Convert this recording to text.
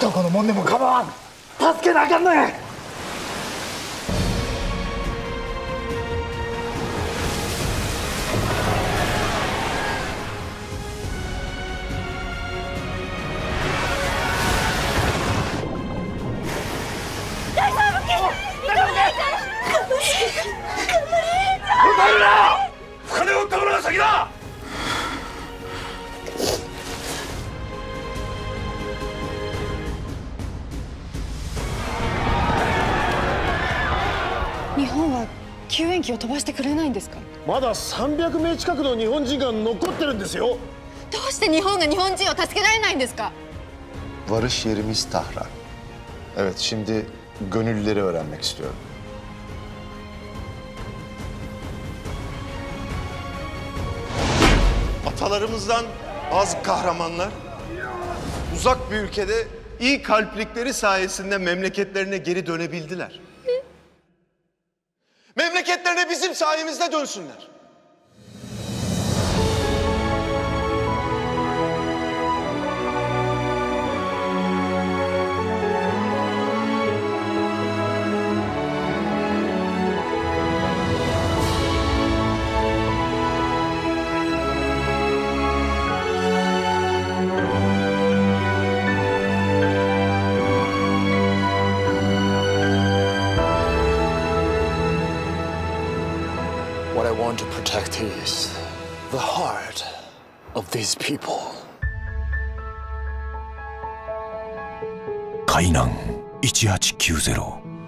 どこのもんでも構わん。助けなあかんのや。日本は救援機を飛ばしてくれないんですか？まだ300名近くの日本人が残ってるんですよ。どうして日本が日本人を助けられないんですか？Varış yerimiz Tahran. Evet, şimdi gönüllüleri öğrenmek istiyorum. Atalarımızdan bazı kahramanlar uzak bir ülkede iyi kalplikleri sayesinde memleketlerine geri dönebildiler. Memleketlerine bizim sayemizde dönsünler. What I want to protect is the heart of these people. 海難1890